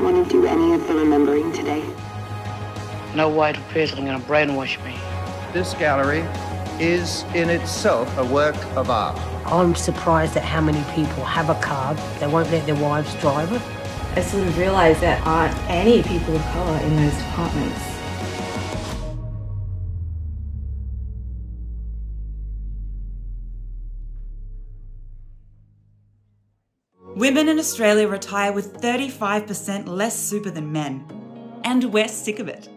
didn't want to do any of the remembering today. No white appears going to brainwash me. This gallery is in itself a work of art. I'm surprised at how many people have a car. They won't let their wives drive it. I sort of realised there aren't any people of colour in those departments. Women in Australia retire with 35% less super than men. And we're sick of it.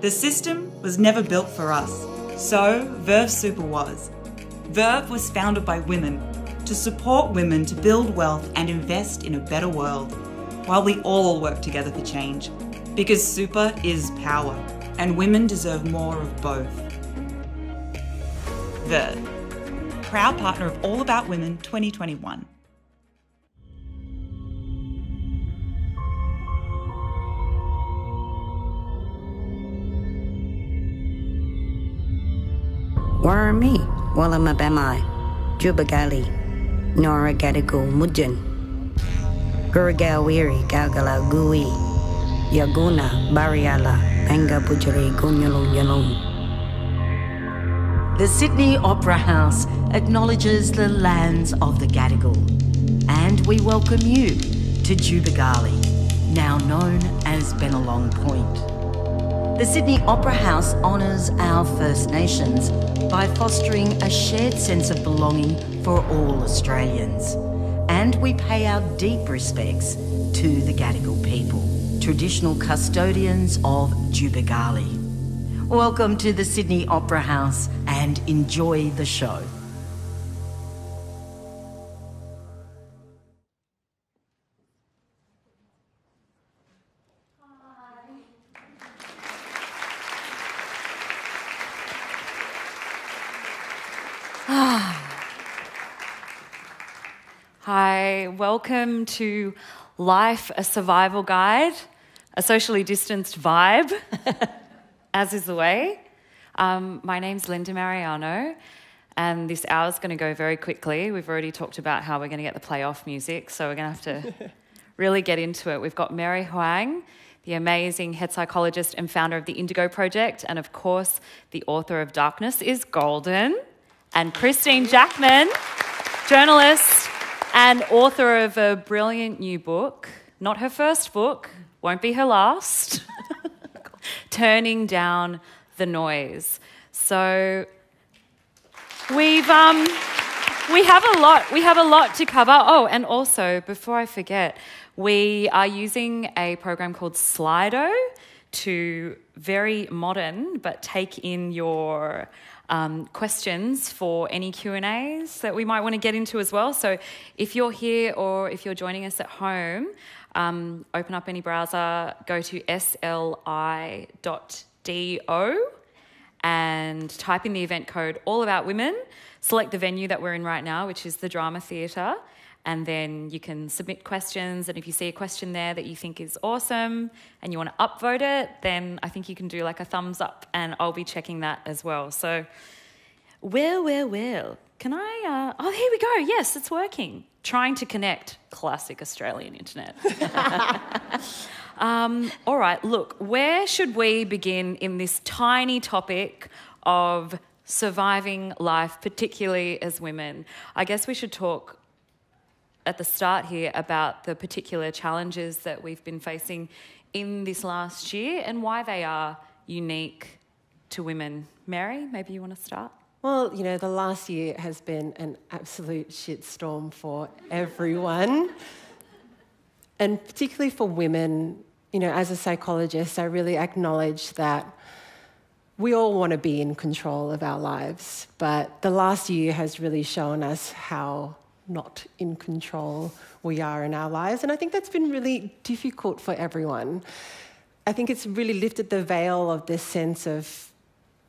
The system was never built for us. So Verve Super was. Verve was founded by women to support women to build wealth and invest in a better world, while we all work together for change. Because super is power, and women deserve more of both. Verve, proud partner of All About Women 2021. Warami, Wallamabamai, Jubagali, Nora Gadigal Mudjin, Gurugalwiri Galgala Gui, Yaguna Bariala, Banga Bujari Gunyalum Yalum. The Sydney Opera House acknowledges the lands of the Gadigal, and we welcome you to Djubigali, now known as Bennelong Point. The Sydney Opera House honours our First Nations by fostering a shared sense of belonging for all Australians. And we pay our deep respects to the Gadigal people, traditional custodians of Jubagali. Welcome to the Sydney Opera House and enjoy the show. Hi, welcome to Life, a Survival Guide, a socially distanced vibe, as is the way. My name's Linda Mariano, and this hour's going to go very quickly. We've already talked about how we're going to get the playoff music, so we're going to have to really get into it. We've got Mary Hoang, the amazing head psychologist and founder of The Indigo Project, and of course, the author of Darkness is Golden, and Christine Jackman, journalist, and author of a brilliant new book, not her first book, won't be her last, Turning Down the Noise. So we have a lot to cover. Oh, and also, before I forget, we are using a program called Slido to very modern, but take in your questions for any Q&As that we might want to get into as well. So if you're here or if you're joining us at home, open up any browser, go to sli.do and type in the event code All About Women, select the venue that we're in right now, which is the Drama Theatre, and then you can submit questions. And if you see a question there that you think is awesome and you want to upvote it, then I think you can do like a thumbs up, and I'll be checking that as well. So, well. Can I, oh, here we go. Yes, it's working. Trying to connect. Classic Australian internet. All right, look, where should we begin in this tiny topic of surviving life, particularly as women? I guess we should talk at the start here about the particular challenges that we've been facing in this last year and why they are unique to women. Mary, maybe you want to start? Well, you know, the last year has been an absolute shitstorm for everyone and particularly for women. You know, as a psychologist, I really acknowledge that we all want to be in control of our lives, but the last year has really shown us how not in control we are in our lives. And I think that's been really difficult for everyone. I think it's really lifted the veil of this sense of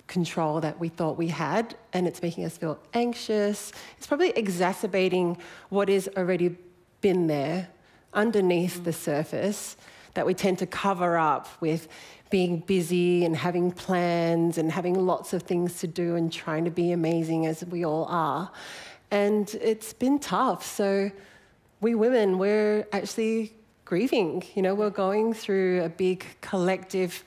control that we thought we had, and it's making us feel anxious. It's probably exacerbating what has already been there underneath the surface that we tend to cover up with being busy and having plans and having lots of things to do and trying to be amazing as we all are. And it's been tough. So we women, we're actually grieving. You know, we're going through a big collective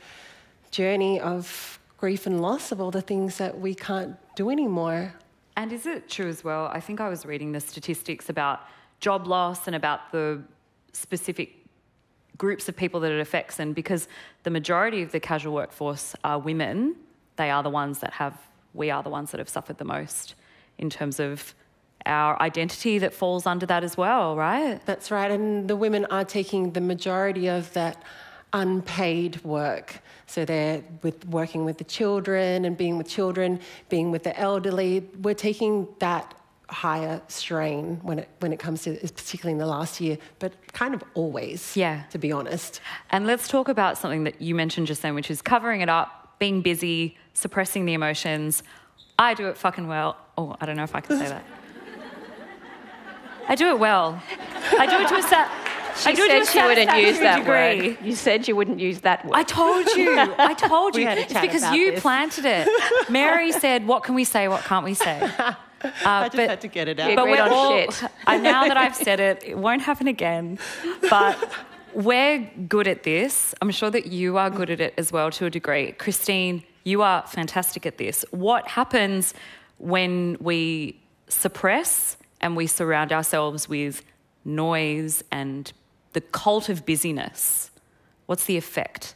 journey of grief and loss of all the things that we can't do anymore. And is it true as well, I think I was reading the statistics about job loss and about the specific groups of people that it affects, and because the majority of the casual workforce are women, they are the ones that have, we are the ones that have suffered the most in terms of our identity that falls under that as well, right? That's right, and the women are taking the majority of that unpaid work. So they're working with the children and being with children, being with the elderly. We're taking that higher strain when it comes to, particularly in the last year, but kind of always, yeah, to be honest. And let's talk about something that you mentioned just then, which is covering it up, being busy, suppressing the emotions. I do it fucking well. Oh, I don't know if I can say that. I do it well. I do it to a She said she wouldn't use that word. You said you wouldn't use that word. I told you. I told you. It's because you planted it. Mary said, what can we say, what can't we say? I just had to get it out. But we're all, now that I've said it, it won't happen again. But we're good at this. I'm sure that you are good at it as well to a degree. Christine, you are fantastic at this. What happens when we suppress and we surround ourselves with noise and the cult of busyness? What's the effect?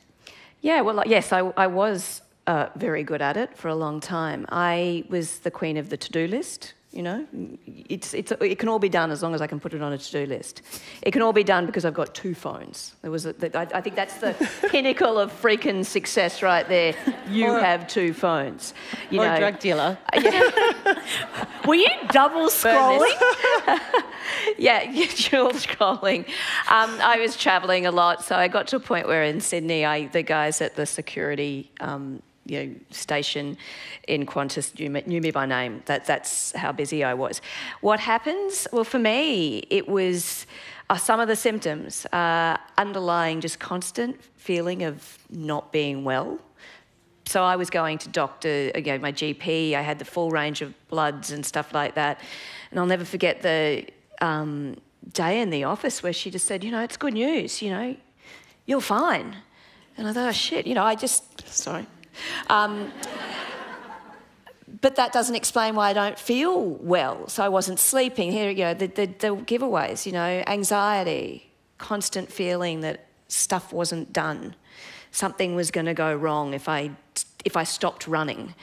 Yeah, well, yes, I was very good at it for a long time. I was the queen of the to-do list, you know. It can all be done as long as I can put it on a to-do list. It can all be done because I've got two phones. I think that's the pinnacle of freaking success right there. You have two phones. You or know, a drug dealer. Were you double scrolling? Yeah, dual scrolling. I was travelling a lot, so I got to a point where in Sydney, the guys at the security you know, station in Qantas knew me by name. That's how busy I was. What happens? Well, for me, it was some of the symptoms underlying just constant feeling of not being well. So I was going to doctor, you know, my GP. I had the full range of bloods and stuff like that. And I'll never forget the day in the office where she just said, you know, it's good news, you know, you're fine. And I thought, oh, shit, you know, I just... Sorry. But that doesn't explain why I don't feel well. So I wasn't sleeping. Here you go, the giveaways, you know, anxiety, constant feeling that stuff wasn't done. Something was going to go wrong if I stopped running.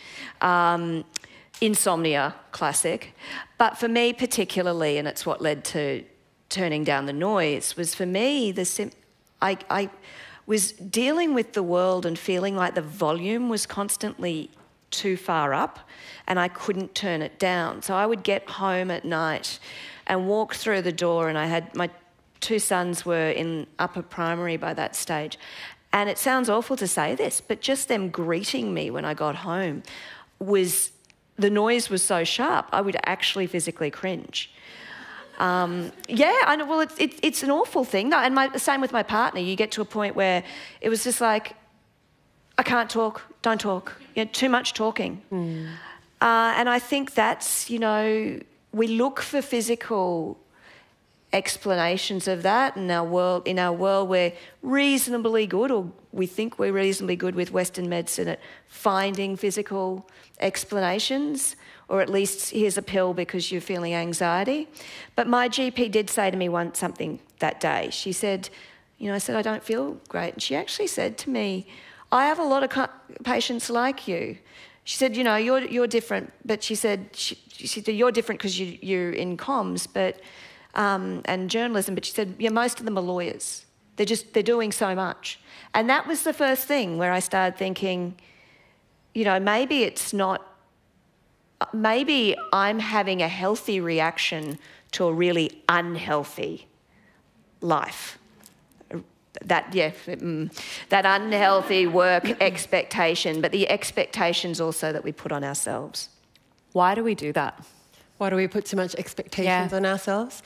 Insomnia, classic. But for me particularly, and it's what led to Turning Down the Noise, was for me I was dealing with the world and feeling like the volume was constantly too far up and I couldn't turn it down. So I would get home at night and walk through the door, and I had my two sons were in upper primary by that stage, and it sounds awful to say this, but just them greeting me when I got home was... The noise was so sharp, I would actually physically cringe. Yeah, I know, well, it's an awful thing. And same with my partner. You get to a point where it was just like, I can't talk, don't talk. You know, too much talking. Mm. And I think that's, you know, we look for physical explanations of that in our world we're reasonably good, or we think we're reasonably good with Western medicine at finding physical explanations, or at least here's a pill because you're feeling anxiety. But my GP did say to me once something that day. She said, you know, I said, I don't feel great. And she actually said to me, I have a lot of patients like you. She said, you know, you're different, but she said, you're different because you're in comms, but... and journalism, but she said, yeah, most of them are lawyers. They're doing so much. And that was the first thing where I started thinking, you know, maybe I'm having a healthy reaction to a really unhealthy life. That unhealthy work expectation, but the expectations also that we put on ourselves. Why do we do that? Why do we put so much expectations on ourselves?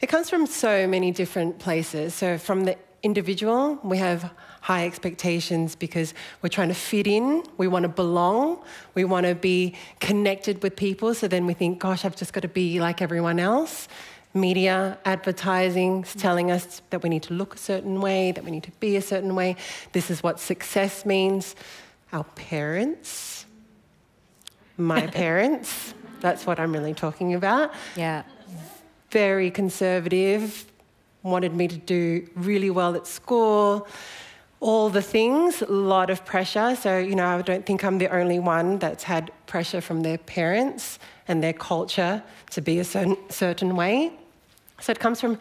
It comes from so many different places. So from the individual, we have high expectations because we're trying to fit in, we want to belong, we want to be connected with people, so then we think, gosh, I've just got to be like everyone else. media, advertising, telling us that we need to look a certain way, that we need to be a certain way. This is what success means. Our parents, my parents, that's what I'm really talking about. Yeah. Very conservative, wanted me to do really well at school, all the things, a lot of pressure. So, you know, I don't think I'm the only one that's had pressure from their parents and their culture to be a certain way. So it comes from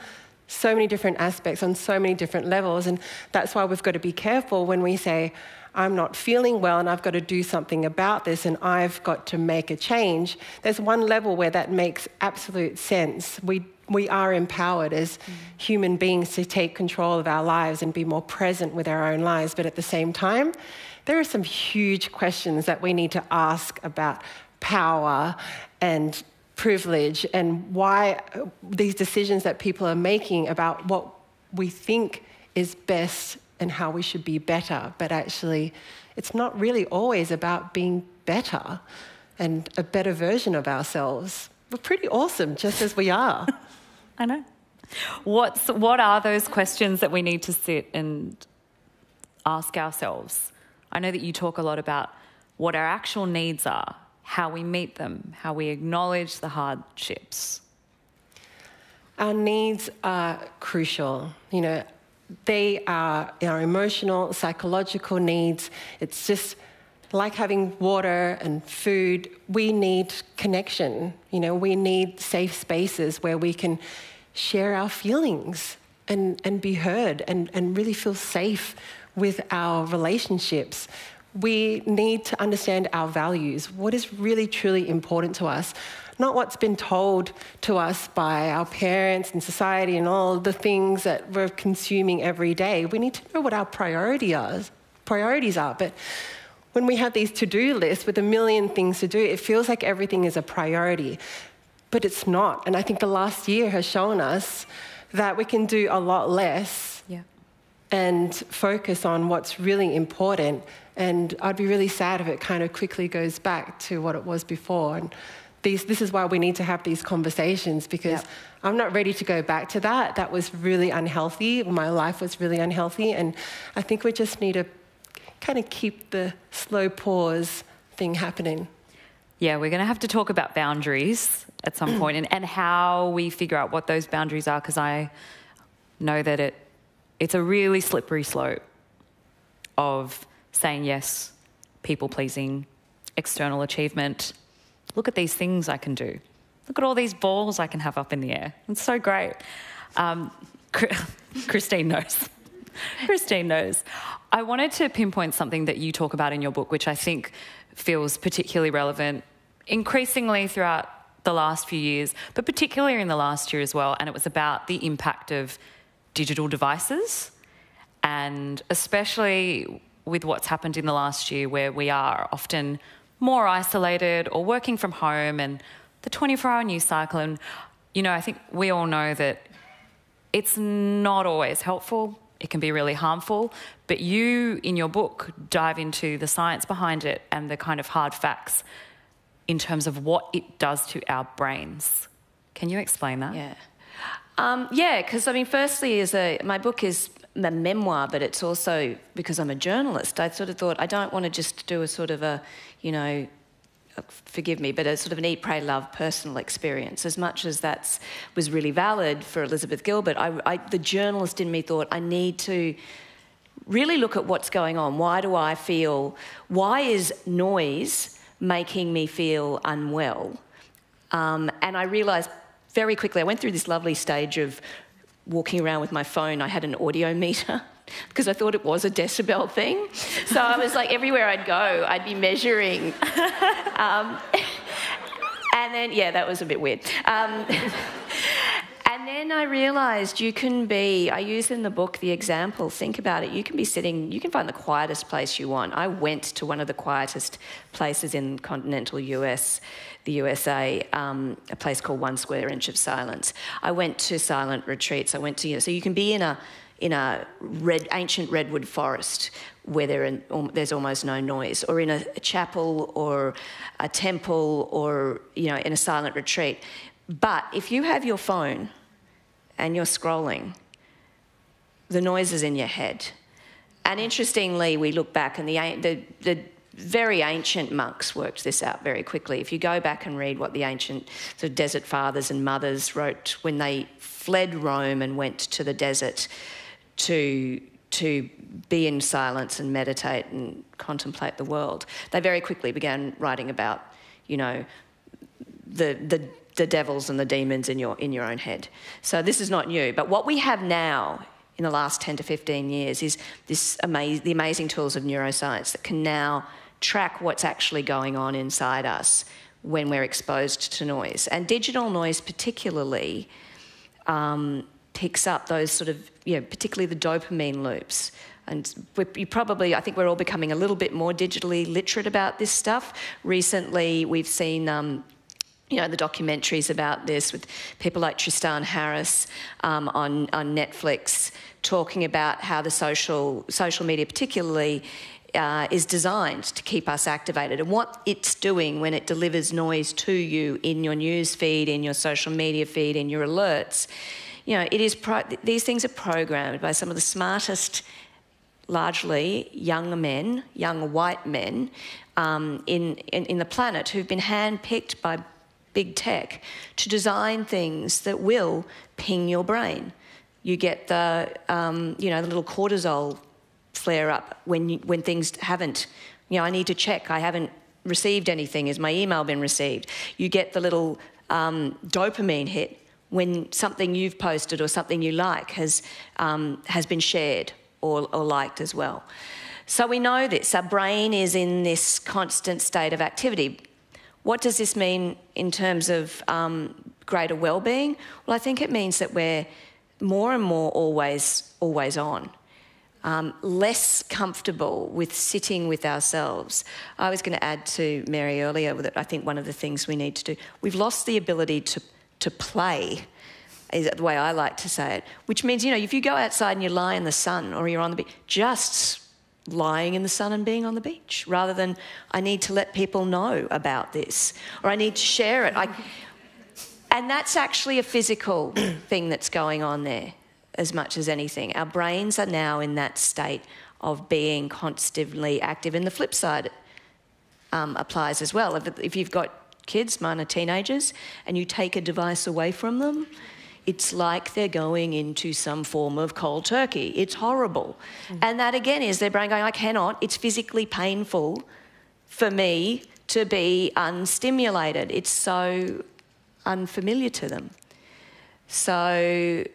so many different aspects on so many different levels, and that's why we've got to be careful when we say, I'm not feeling well and I've got to do something about this and I've got to make a change. There's one level where that makes absolute sense. We are empowered as human beings to take control of our lives and be more present with our own lives, but at the same time, there are some huge questions that we need to ask about power and privilege and why these decisions that people are making about what we think is best and how we should be better. But actually, it's not really always about being better and a better version of ourselves. We're pretty awesome just as we are. I know. What are those questions that we need to sit and ask ourselves? I know that you talk a lot about what our actual needs are, how we meet them, how we acknowledge the hardships. Our needs are crucial. You know, they are our emotional, psychological needs. It's just like having water and food. We need connection. You know, we need safe spaces where we can share our feelings and be heard and really feel safe with our relationships. We need to understand our values, what is really, truly important to us, not what's been told to us by our parents and society and all the things that we're consuming every day. We need to know what our priorities are. But when we have these to-do lists with a million things to do, it feels like everything is a priority, but it's not. And I think the last year has shown us that we can do a lot less and focus on what's really important. And I'd be really sad if it kind of quickly goes back to what it was before. And this is why we need to have these conversations, because I'm not ready to go back to that. That was really unhealthy. My life was really unhealthy. And I think we just need to kind of keep the slow pause thing happening. Yeah, we're going to have to talk about boundaries at some point and how we figure out what those boundaries are, because I know that it's a really slippery slope of saying yes, people-pleasing, external achievement. Look at these things I can do. Look at all these balls I can have up in the air. It's so great. Christine knows. Christine knows. I wanted to pinpoint something that you talk about in your book, which I think feels particularly relevant increasingly throughout the last few years, but particularly in the last year as well, and it was about the impact of digital devices, and especially with what's happened in the last year where we are often more isolated or working from home and the 24-hour news cycle. And, you know, I think we all know that it's not always helpful. It can be really harmful. But you, in your book, dive into the science behind it and the kind of hard facts in terms of what it does to our brains. Can you explain that? Yeah. Because, I mean, firstly, my book is a memoir, but it's also because I'm a journalist. I sort of thought I don't want to just do a sort of a, you know, forgive me, but a sort of an eat, pray, love personal experience. As much as that was really valid for Elizabeth Gilbert, the journalist in me thought I need to really look at what's going on. Why do I feel, why is noise making me feel unwell? And I realised very quickly, I went through this lovely stage of walking around with my phone. I had an audio meter because I thought it was a decibel thing. So I was like, everywhere I'd go, I'd be measuring. And then, yeah, that was a bit weird. And then I realised you can be, I use in the book the example, think about it, you can be sitting, you can find the quietest place you want. I went to one of the quietest places in continental US, the USA, a place called One Square Inch of Silence. I went to silent retreats. I went to, you know, so you can be in a ancient redwood forest where there's almost no noise, or in a chapel or a temple or, you know, in a silent retreat. But if you have your phone and you're scrolling. The noise is in your head. And interestingly, we look back and the very ancient monks worked this out very quickly. If you go back and read what the ancient sort of desert fathers and mothers wrote when they fled Rome and went to the desert to be in silence and meditate and contemplate the world, they very quickly began writing about, you know, the devils and the demons in your own head. So this is not new. But what we have now in the last 10 to 15 years is this the amazing tools of neuroscience that can now track what's actually going on inside us when we're exposed to noise. And digital noise particularly picks up those sort of, you know, particularly the dopamine loops. And you probably, I think we're all becoming a little bit more digitally literate about this stuff. Recently we've seen you know, the documentaries about this with people like Tristan Harris on Netflix talking about how the social media particularly is designed to keep us activated, and what it's doing when it delivers noise to you in your news feed, in your social media feed, in your alerts. You know, it is these things are programmed by some of the smartest, largely young men, young white men in the planet, who've been handpicked by big tech to design things that will ping your brain. You get the, you know, the little cortisol flare up when things haven't. You know, I need to check. I haven't received anything. Has my email been received? You get the little dopamine hit when something you've posted or something you like has been shared or liked as well. So we know this. Our brain is in this constant state of activity. What does this mean in terms of greater well-being? Well, I think it means that we're more and more always on, less comfortable with sitting with ourselves. I was going to add to Mary earlier that I think one of the things we need to do, we've lost the ability to play, is the way I like to say it, which means, you know, if you go outside and you lie in the sun or you're on the beach, just lying in the sun and being on the beach, rather than I need to let people know about this or I need to share it. And that's actually a physical thing that's going on there as much as anything. Our brains are now in that state of being constantly active. And the flip side applies as well. If you've got kids, mine are teenagers, and you take a device away from them, it's like they're going into some form of cold turkey. It's horrible. Mm. And that, again, is their brain going, I cannot. It's physically painful for me to be unstimulated. It's so unfamiliar to them. So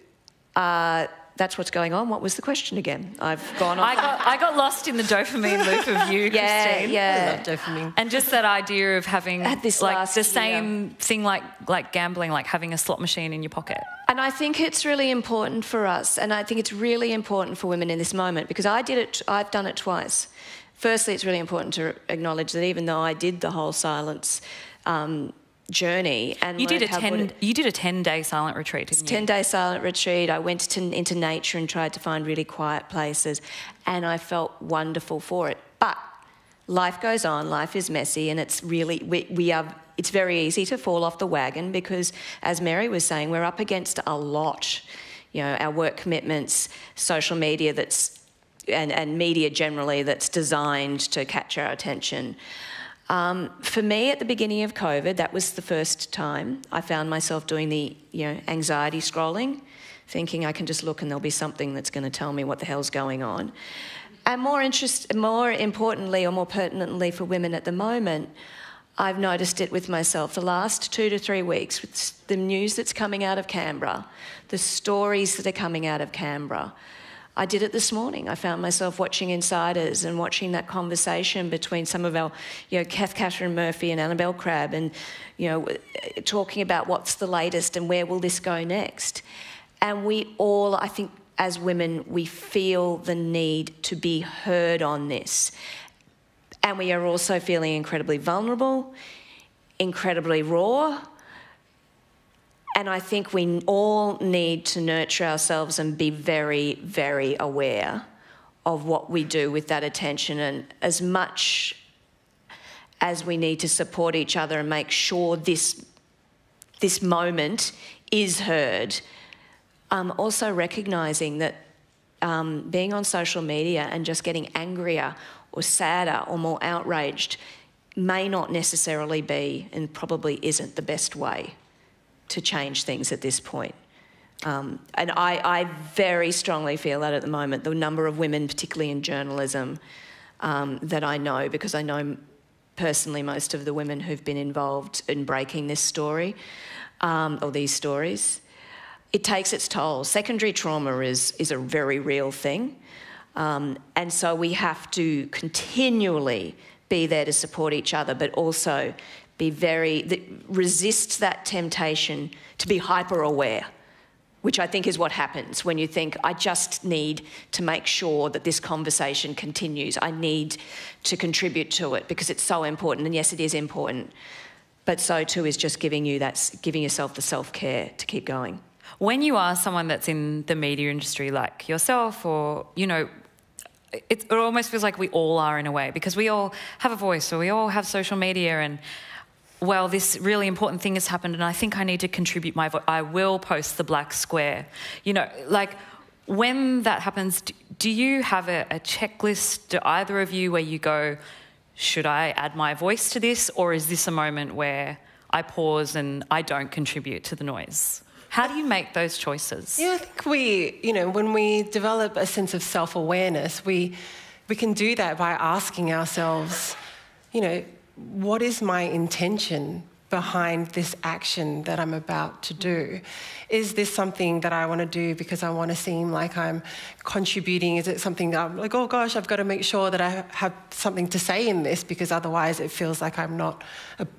that's what's going on. What was the question again? I've gone off. I got lost in the dopamine loop of you, Christine. Yeah, I love dopamine. And just that idea of having this like the same thing like gambling, like having a slot machine in your pocket. And I think it's really important for us, and I think it's really important for women in this moment, because I did it, I've done it twice. Firstly, it's really important to acknowledge that even though I did the whole silence journey, and you did a 10-day silent retreat, didn't you? 10-day silent retreat. I went into nature and tried to find really quiet places, and I felt wonderful for it. But life goes on. Life is messy, and it's really we are. It's very easy to fall off the wagon because, as Mary was saying, we're up against a lot. You know, our work commitments, social media and media generally that's designed to catch our attention. For me, at the beginning of COVID, that was the first time I found myself doing the, you know, anxiety scrolling, thinking I can just look and there'll be something that's going to tell me what the hell's going on. And more importantly or more pertinently for women at the moment, I've noticed it with myself the last 2 to 3 weeks with the news that's coming out of Canberra, the stories that are coming out of Canberra. I did it this morning. I found myself watching Insiders and watching that conversation between some of our, you know, Kath Catherine Murphy and Annabelle Crabb, and, you know, talking about what's the latest and where will this go next. And we all, I think, as women, we feel the need to be heard on this. And we are also feeling incredibly vulnerable, incredibly raw. And I think we all need to nurture ourselves and be very, very aware of what we do with that attention. And as much as we need to support each other and make sure this moment is heard, Also recognising that being on social media and just getting angrier or sadder or more outraged may not necessarily be, and probably isn't, the best way to change things at this point. And I very strongly feel that at the moment, the number of women, particularly in journalism, that I know, because I know personally most of the women who've been involved in breaking this story, or these stories, it takes its toll. Secondary trauma is a very real thing. And so we have to continually be there to support each other, but also be resist that temptation to be hyper-aware, which I think is what happens when you think, I just need to make sure that this conversation continues. I need to contribute to it because it's so important. And yes, it is important, but so too is just giving yourself the self-care to keep going. When you are someone that's in the media industry like yourself, or, you know, it almost feels like we all are in a way, because we all have a voice or we all have social media, and, well, this really important thing has happened and I think I need to contribute my voice. I will post the black square. You know, like, when that happens, do you have a checklist, do either of you, where you go, should I add my voice to this, or is this a moment where I pause and I don't contribute to the noise? How do you make those choices? Yeah, I think we, you know, when we develop a sense of self-awareness, we can do that by asking ourselves, you know, what is my intention behind this action that I'm about to do? Is this something that I want to do because I want to seem like I'm contributing? Is it something that I'm like, oh gosh, I've got to make sure that I have something to say in this because otherwise it feels like I'm not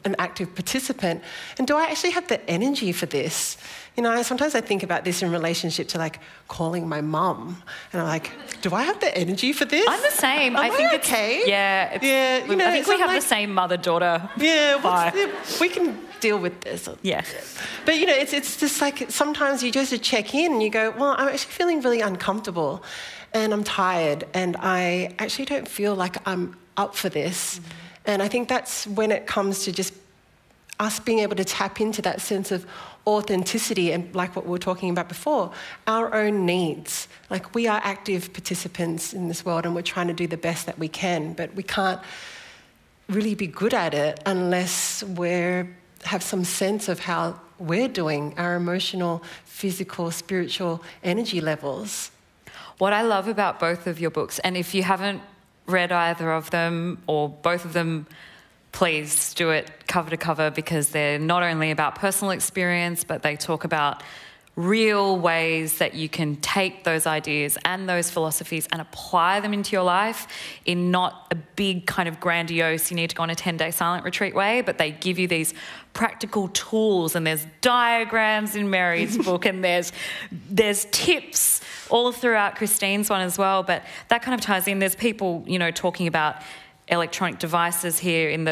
an active participant? And do I actually have the energy for this? You know, sometimes I think about this in relationship to, like, calling my mum. And I'm like, do I have the energy for this? I'm the same. I think it's okay. Yeah. Yeah. You know, I think we have, like, the same mother-daughter. Yeah. We can deal with this. Yeah. But, you know, it's just like sometimes you just check in and you go, well, I'm actually feeling really uncomfortable and I'm tired and I actually don't feel like I'm up for this. Mm-hmm. And I think that's when it comes to just us being able to tap into that sense of authenticity and, like what we were talking about before, our own needs. Like, we are active participants in this world and we're trying to do the best that we can, but we can't really be good at it unless we have some sense of how we're doing, our emotional, physical, spiritual energy levels. What I love about both of your books, and if you haven't read either of them or both of them, please do it cover to cover, because they're not only about personal experience, but they talk about real ways that you can take those ideas and those philosophies and apply them into your life in not a big kind of grandiose, you need to go on a 10-day silent retreat way, but they give you these practical tools, and there's diagrams in Mary's book, and there's tips all throughout Christine's one as well, but that kind of ties in. There's people, you know, talking about electronic devices here in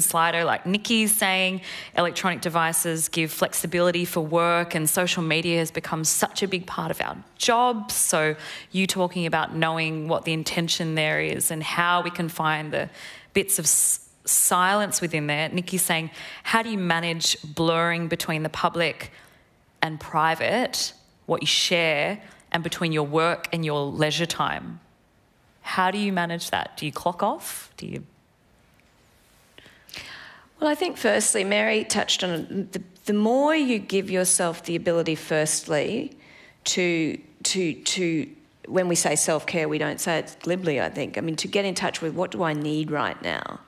Slido, like Nikki's saying, electronic devices give flexibility for work, and social media has become such a big part of our jobs. So you talking about knowing what the intention there is and how we can find the bits of silence within there. Nikki's saying, how do you manage blurring between the public and private, what you share, and between your work and your leisure time? How do you manage that? Do you clock off? Do you? Well, I think firstly, Mary touched on it, the more you give yourself the ability, firstly, to when we say self-care, we don't say it glibly, I think. I mean, to get in touch with what do I need right now?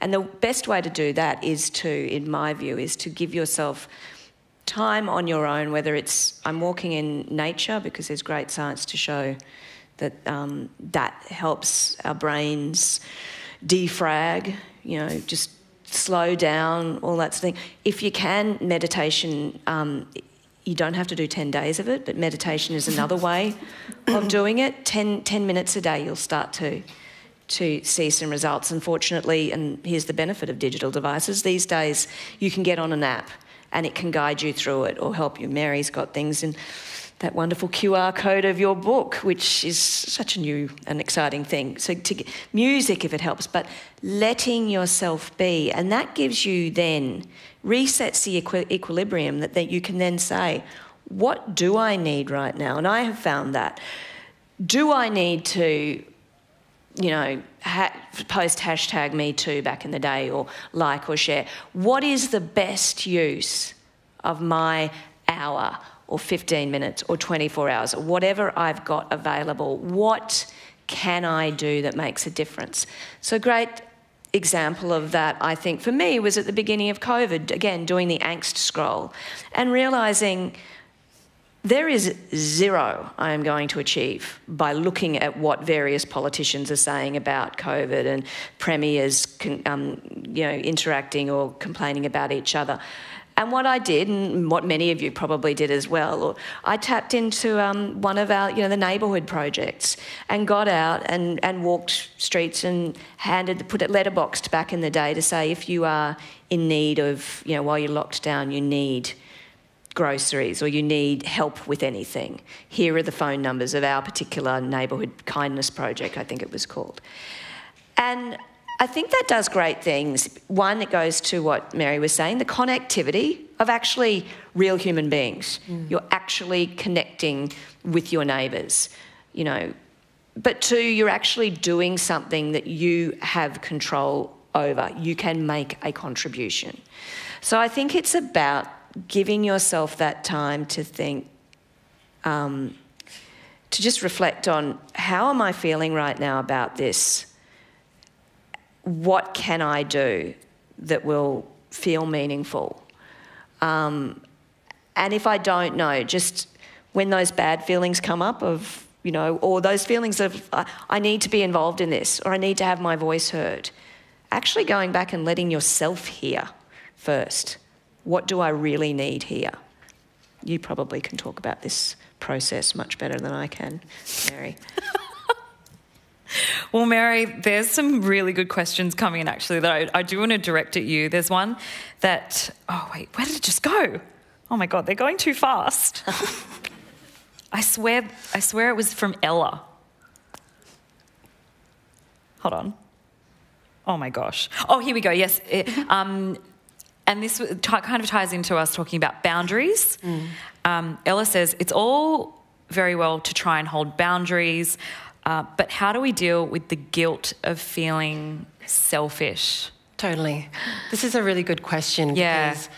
And the best way to do that is to, in my view, is to give yourself time on your own, whether it's I'm walking in nature, because there's great science to show that that helps our brains defrag, you know, just slow down, all that sort of thing. If you can, meditation, you don't have to do 10 days of it, but meditation is another way of doing it. 10 minutes a day, you'll start to see some results. Unfortunately, and here's the benefit of digital devices, these days you can get on an app and it can guide you through it or help you. Mary's got things in that wonderful QR code of your book, which is such a new and exciting thing. So to get music, if it helps, but letting yourself be. And that gives you then, resets the equilibrium that you can then say, what do I need right now? And I have found that. Do I need to, you know, post hashtag me too back in the day, or like or share? What is the best use of my hour or 15 minutes or 24 hours or whatever I've got available? What can I do that makes a difference? So great example of that, I think, for me was at the beginning of COVID, again, doing the angst scroll and realising there is zero I am going to achieve by looking at what various politicians are saying about COVID and premiers you know, interacting or complaining about each other. And what I did, and what many of you probably did as well, I tapped into one of our, the neighbourhood projects, and got out and walked streets and put it letterboxed back in the day to say, if you are in need of, while you're locked down, you need groceries or you need help with anything, here are the phone numbers of our particular neighbourhood kindness project, I think it was called. And I think that does great things. One, it goes to what Mary was saying, the connectivity of actually real human beings. Mm. You're actually connecting with your neighbours, But two, you're actually doing something that you have control over. You can make a contribution. So I think it's about giving yourself that time to think, to just reflect on, how am I feeling right now about this? What can I do that will feel meaningful? And if I don't know, just when those bad feelings come up of, or those feelings of I need to be involved in this, or I need to have my voice heard, actually going back and letting yourself hear first. What do I really need here? You probably can talk about this process much better than I can, Mary. Well, Mary, there's some really good questions coming in, actually, that I do want to direct at you. There's one that... Oh, wait, where did it just go? Oh, my God, they're going too fast. I swear it was from Ella. Hold on. Oh, my gosh. Oh, here we go, yes. And this kind of ties into us talking about boundaries. Mm. Ella says, it's all very well to try and hold boundaries... but how do we deal with the guilt of feeling selfish? Totally. This is a really good question. Yeah. Because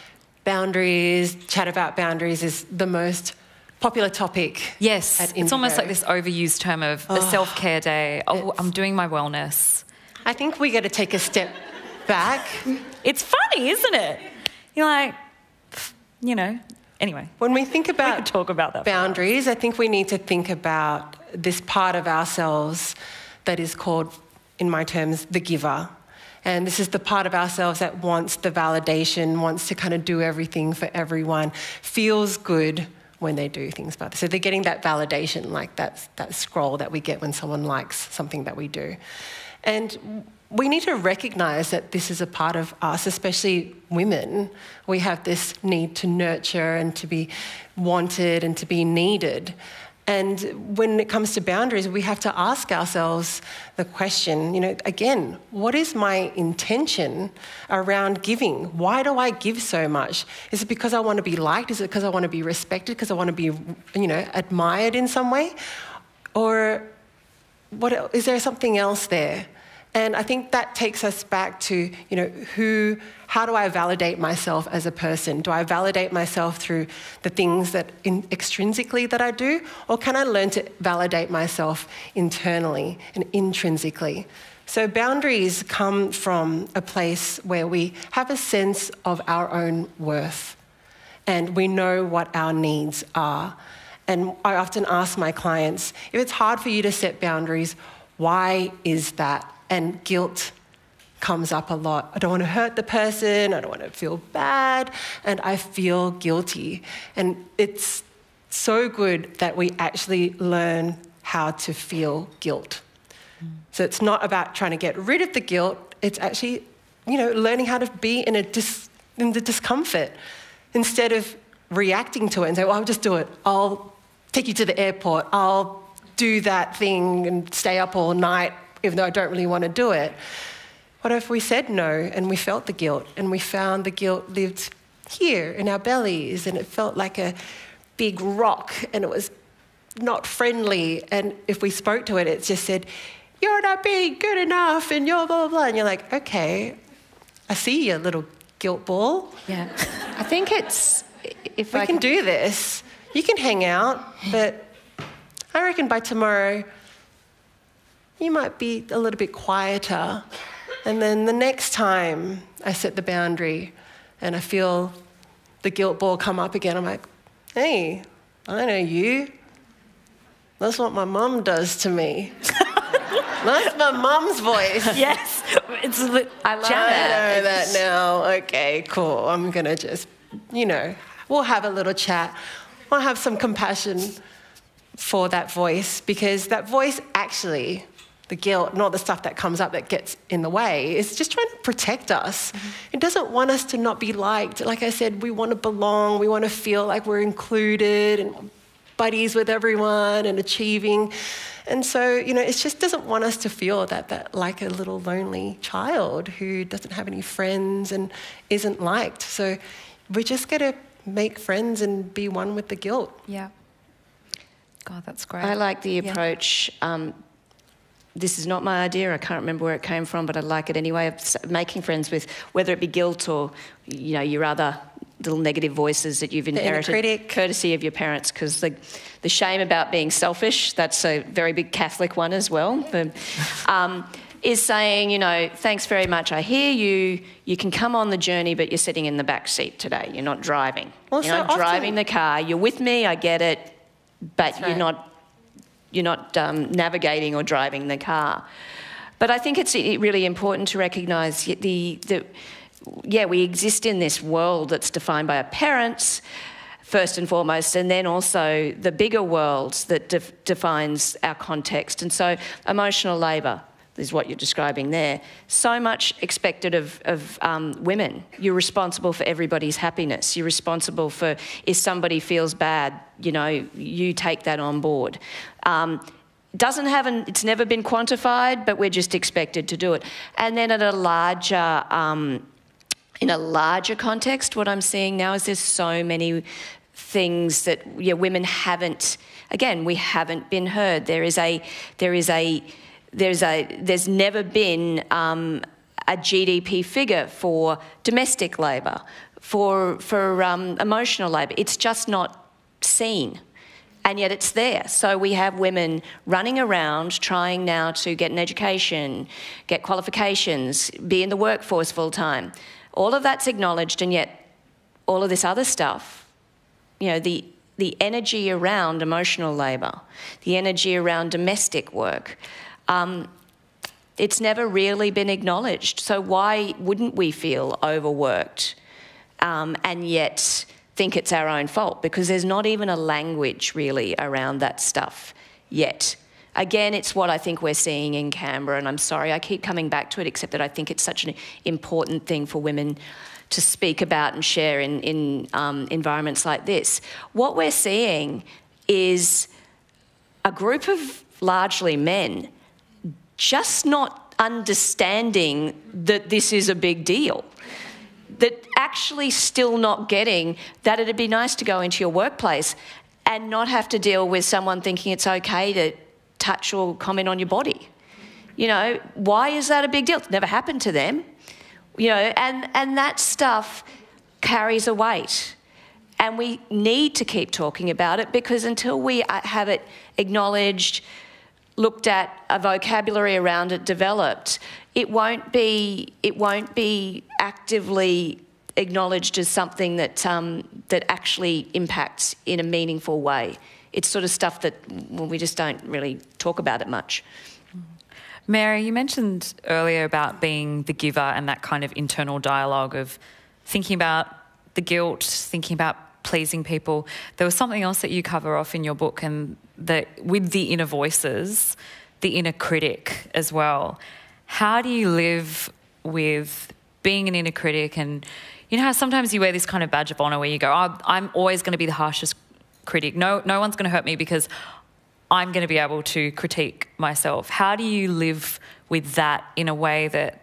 boundaries, chat about boundaries is the most popular topic. Yes. At Indigo. It's almost like this overused term of a self-care day. Oh, I'm doing my wellness. I think we got to take a step back. It's funny, isn't it? You're like, anyway. When we think about boundaries, I think we need to think about this part of ourselves that is called, in my terms, the giver. And this is the part of ourselves that wants the validation, wants to kind of do everything for everyone, feels good when they do things about this. So they're getting that validation, like that scroll that we get when someone likes something that we do. And we need to recognise that this is a part of us, especially women. We have this need to nurture and to be wanted and to be needed. And when it comes to boundaries, we have to ask ourselves the question, again, what is my intention around giving? Why do I give so much? Is it because I want to be liked? Is it because I want to be respected? Because I want to be, admired in some way? Or what, is there something else there? And I think that takes us back to, how do I validate myself as a person? Do I validate myself through the things that extrinsically that I do? Or can I learn to validate myself internally and intrinsically? So boundaries come from a place where we have a sense of our own worth and we know what our needs are. And I often ask my clients, if it's hard for you to set boundaries, why is that? And guilt comes up a lot. I don't want to hurt the person, I don't want to feel bad, and I feel guilty. And it's so good that we actually learn how to feel guilt. So it's not about trying to get rid of the guilt, it's actually, learning how to be in the discomfort instead of reacting to it and say, well, I'll just do it. I'll take you to the airport, I'll do that thing and stay up all night, even though I don't really want to do it. What if we said no and we felt the guilt and we found the guilt lived here in our bellies and it felt like a big rock and it was not friendly. And if we spoke to it, it just said, you're not being good enough and you're blah, blah, blah. And you're like, okay, I see you, little guilt ball. Yeah. I think it's... If I can do this, you can hang out, but I reckon by tomorrow you might be a little bit quieter. And then the next time I set the boundary and I feel the guilt ball come up again, I'm like, hey, I know you. That's what my mum does to me. That's my mum's voice. Yes. It's I love that. I know that now. Okay, cool. I'm going to just, you know, we'll have a little chat. We'll have some compassion for that voice, because that voice actually, the guilt and all the stuff that comes up that gets in the way, is just trying to protect us. Mm-hmm. It doesn't want us to not be liked. Like I said, we want to belong. We want to feel like we're included and buddies with everyone and achieving. And so, you know, it just doesn't want us to feel that like a little lonely child who doesn't have any friends and isn't liked. So we're just going to make friends and be one with the guilt. Yeah. God, that's great. I like the approach. Yeah. This is not my idea. I can't remember where it came from, but I like it anyway. Of making friends with, whether it be guilt or, you know, your other little negative voices that you've inherited, courtesy of your parents, because the shame about being selfish, that's a very big Catholic one as well, but, is saying, you know, thanks very much, I hear you, you can come on the journey, but you're sitting in the back seat today, you're not driving. Well, you're not driving the car, you're with me, I get it, but you're not navigating or driving the car. But I think it's really important to recognise the we exist in this world that's defined by our parents, first and foremost, and then also the bigger world that defines our context. And so emotional labour is what you're describing there. So much expected of women. You're responsible for everybody's happiness. You're responsible for, if somebody feels bad, you know, you take that on board. It's never been quantified, but we're just expected to do it. And then at a larger, in a larger context, what I'm seeing now is there's so many things that women haven't. Again, we haven't been heard. There's never been a GDP figure for domestic labour, for emotional labour. It's just not seen, and yet it's there. So we have women running around trying now to get an education, get qualifications, be in the workforce full time. All of that's acknowledged, and yet all of this other stuff, you know, the energy around emotional labour, the energy around domestic work, it's never really been acknowledged. So why wouldn't we feel overworked and yet think it's our own fault? Because there's not even a language really around that stuff yet. Again, it's what I think we're seeing in Canberra, and I'm sorry I keep coming back to it, except that I think it's such an important thing for women to speak about and share in environments like this. What we're seeing is a group of largely men just not understanding that this is a big deal, that actually still not getting that it'd be nice to go into your workplace and not have to deal with someone thinking it's okay to touch or comment on your body. You know, why is that a big deal? It's never happened to them. You know, and that stuff carries a weight. And we need to keep talking about it, because until we have it acknowledged, looked at, a vocabulary around it developed, it won't be actively acknowledged as something that that actually impacts in a meaningful way. It's sort of stuff that we just don't really talk about it much. Mary, you mentioned earlier about being the giver and that kind of internal dialogue of thinking about the guilt, thinking about pleasing people. There was something else that you cover off in your book, and that with the inner voices, the inner critic as well. How do you live with being an inner critic? And you know how sometimes you wear this kind of badge of honour where you go, oh, I'm always going to be the harshest critic. No one's going to hurt me because I'm going to be able to critique myself. How do you live with that in a way that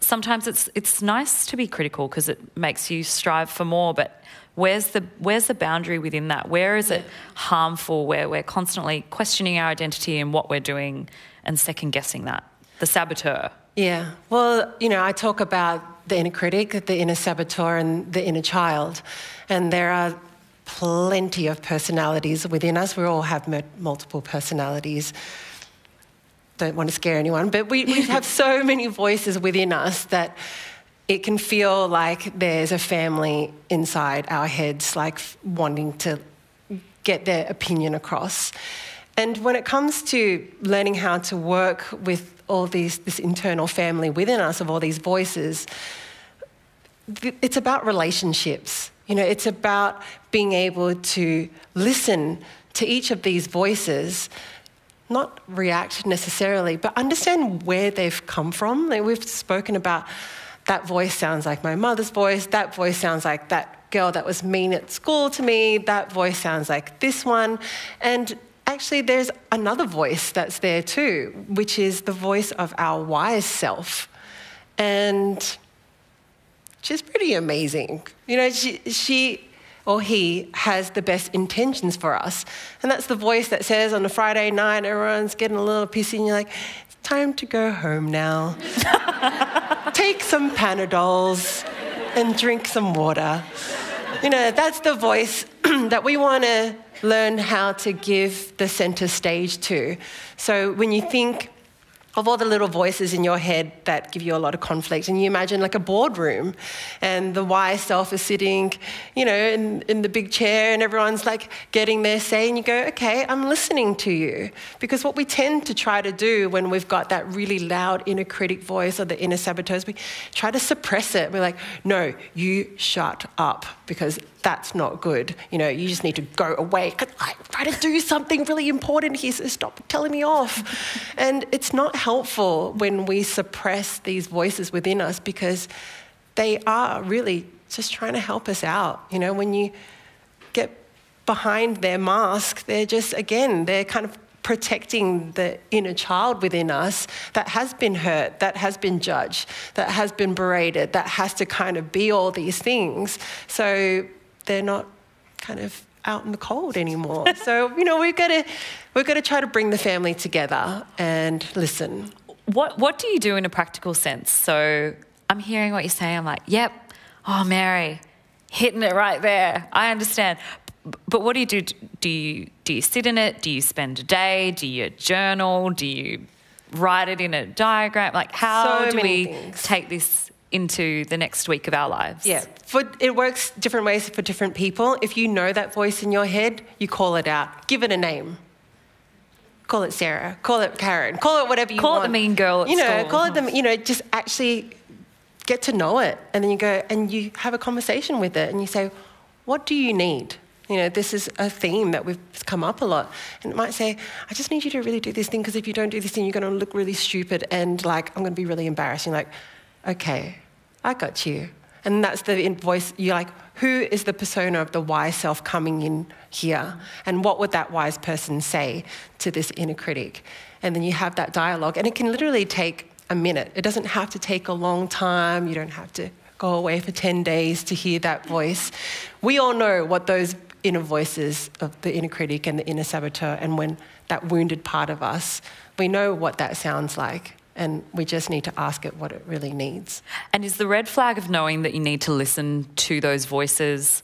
sometimes it's nice to be critical because it makes you strive for more, but Where's the boundary within that? Where is it harmful, where we're constantly questioning our identity and what we're doing and second-guessing that? The saboteur. Yeah. Well, you know, I talk about the inner critic, the inner saboteur and the inner child, and there are plenty of personalities within us. We all have multiple personalities. Don't want to scare anyone, but we have so many voices within us that it can feel like there's a family inside our heads, like wanting to get their opinion across. And when it comes to learning how to work with all this internal family within us of all these voices, it's about relationships. You know, it's about being able to listen to each of these voices, not react necessarily, but understand where they've come from. Like we've spoken about, that voice sounds like my mother's voice, that voice sounds like that girl that was mean at school to me, that voice sounds like this one. And actually there's another voice that's there too, which is the voice of our wise self. And she's pretty amazing. You know, she or he has the best intentions for us. And that's the voice that says on a Friday night, everyone's getting a little pissy and you're like, it's time to go home now. Take some Panadols and drink some water. You know, that's the voice that we want to learn how to give the center stage to. So when you think of all the little voices in your head that give you a lot of conflict, and you imagine like a boardroom, and the wise self is sitting, you know, in the big chair, and everyone's like getting their say, and you go, okay, I'm listening to you. Because what we tend to try to do when we've got that really loud inner critic voice or the inner saboteurs, we try to suppress it. We're like, no, you shut up, because that's not good. You know, you just need to go away. I try to do something really important here, so stop telling me off. And it's not helpful when we suppress these voices within us, because they are really just trying to help us out. You know, when you get behind their mask, they're just, again, they're kind of protecting the inner child within us that has been hurt, that has been judged, that has been berated, that has to kind of be all these things. So they're not kind of out in the cold anymore. So, you know, we've got to try to bring the family together and listen. What do you do in a practical sense? So I'm hearing what you're saying. I'm like, yep, oh, Mary, hitting it right there. I understand. But what do you do? Do you sit in it? Do you spend a day? Do you journal? Do you write it in a diagram? Like, how do we take this into the next week of our lives? Yeah, it works different ways for different people. If you know that voice in your head, you call it out. Give it a name. Call it Sarah. Call it Karen. Call it whatever you want. Call it the mean girl at school. Call it the, you know, just actually get to know it. And then you go and you have a conversation with it and you say, what do you need? You know, this is a theme that we've come up a lot. And it might say, I just need you to really do this thing, because if you don't do this thing, you're going to look really stupid and, like, I'm going to be really embarrassed. And you're like, okay, I got you. And that's the voice. You're like, who is the persona of the wise self coming in here? And what would that wise person say to this inner critic? And then you have that dialogue. And it can literally take a minute. It doesn't have to take a long time. You don't have to go away for 10 days to hear that voice. We all know what those inner voices of the inner critic and the inner saboteur, and when that wounded part of us, we know what that sounds like, and we just need to ask it what it really needs. And is the red flag of knowing that you need to listen to those voices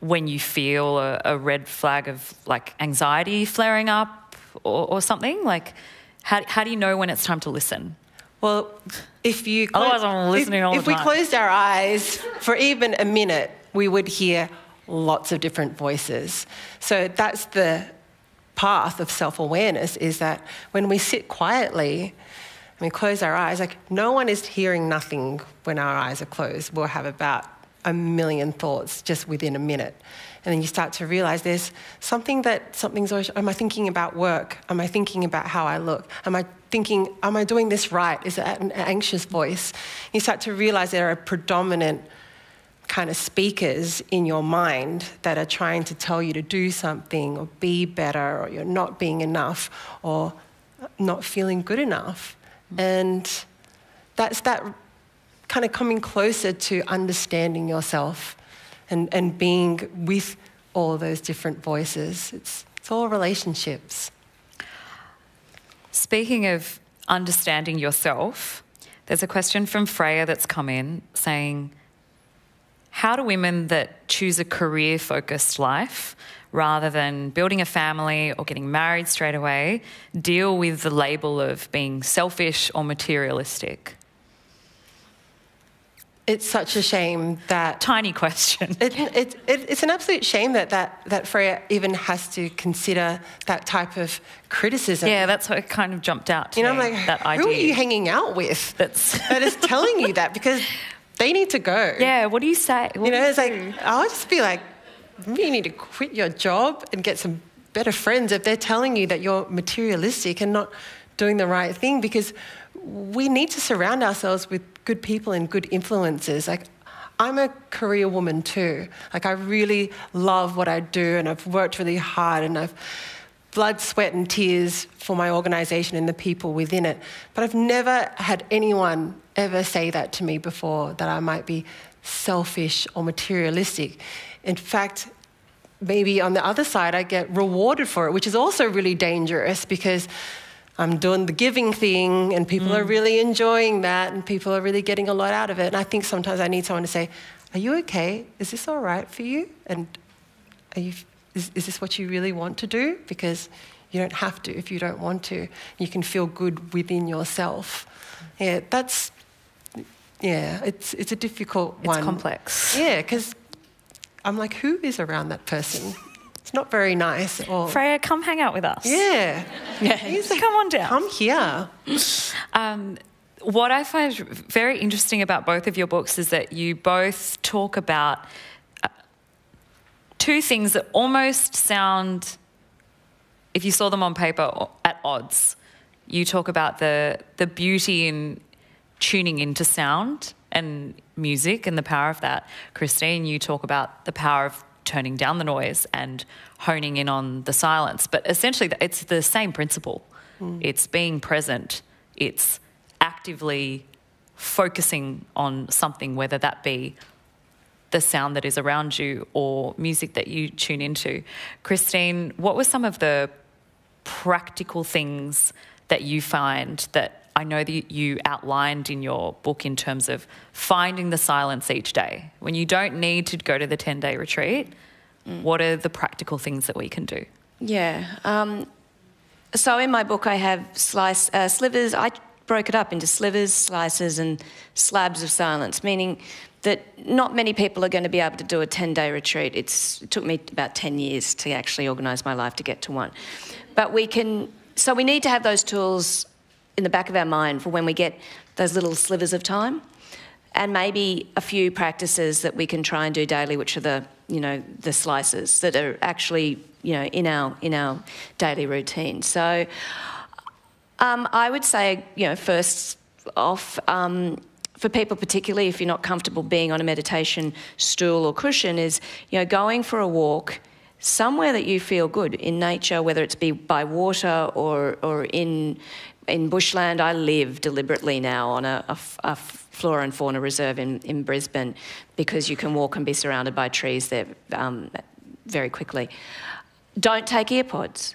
when you feel a red flag of, like, anxiety flaring up or something? Like, how do you know when it's time to listen? Well, if you... Otherwise I'm listening all the time. If we closed our eyes for even a minute, we would hear lots of different voices. So that's the path of self-awareness, is that when we sit quietly and we close our eyes, like, no one is hearing nothing when our eyes are closed. We'll have about 1 million thoughts just within a minute. And then you start to realize there's something's always, am I thinking about work? Am I thinking about how I look? Am I thinking, am I doing this right? Is it an anxious voice? You start to realize there are predominant kind of speakers in your mind that are trying to tell you to do something or be better, or you're not being enough or not feeling good enough. And that's that kind of coming closer to understanding yourself and being with all those different voices. It's all relationships. Speaking of understanding yourself, there's a question from Freya that's come in saying, how do women that choose a career-focused life rather than building a family or getting married straight away deal with the label of being selfish or materialistic? It's such a shame that... Tiny question. It's an absolute shame that Freya even has to consider that type of criticism. Yeah, that's what kind of jumped out to me. You know, I'm like, that idea. Who are you hanging out with that is telling you that? Because they need to go. Yeah, what do you say? What you know, it's do? Like, I'll just be like, you need to quit your job and get some better friends if they're telling you that you're materialistic and not doing the right thing, because we need to surround ourselves with good people and good influences. Like, I'm a career woman too. Like, I really love what I do, and I've worked really hard, and I've blood, sweat and tears for my organisation and the people within it. But I've never had anyone ever say that to me before, that I might be selfish or materialistic. In fact, maybe on the other side, I get rewarded for it, which is also really dangerous, because I'm doing the giving thing and people are really enjoying that and people are really getting a lot out of it. And I think sometimes I need someone to say, are you okay? Is this all right for you? And are you, is this what you really want to do? Because you don't have to if you don't want to. You can feel good within yourself. Yeah, that's, yeah, it's a difficult one. It's complex. Yeah, because I'm like, who is around that person? It's not very nice. Or... Freya, come hang out with us. Yeah. Like, come on down. Come here. What I find very interesting about both of your books is that you both talk about two things that almost sound, if you saw them on paper, at odds. You talk about the beauty in tuning into sound and music and the power of that. Christine, you talk about the power of turning down the noise and honing in on the silence. But essentially it's the same principle. It's being present. It's actively focusing on something, whether that be the sound that is around you or music that you tune into. Christine, what were some of the practical things that you find that I know that you outlined in your book in terms of finding the silence each day? When you don't need to go to the 10-day retreat, what are the practical things that we can do? Yeah. So in my book I have slivers. I broke it up into slivers, slices and slabs of silence, meaning that not many people are going to be able to do a 10-day retreat. It took me about 10 years to actually organise my life to get to one. But we can... So we need to have those tools in the back of our mind for when we get those little slivers of time, and maybe a few practices that we can try and do daily, which are the, you know, the slices that are actually, you know, in our daily routine. So I would say, you know, first off, for people particularly, if you're not comfortable being on a meditation stool or cushion, is, you know, going for a walk somewhere that you feel good in nature, whether it's be by water or in bushland. I live deliberately now on a flora and fauna reserve in Brisbane, because you can walk and be surrounded by trees there very quickly. Don't take earpods.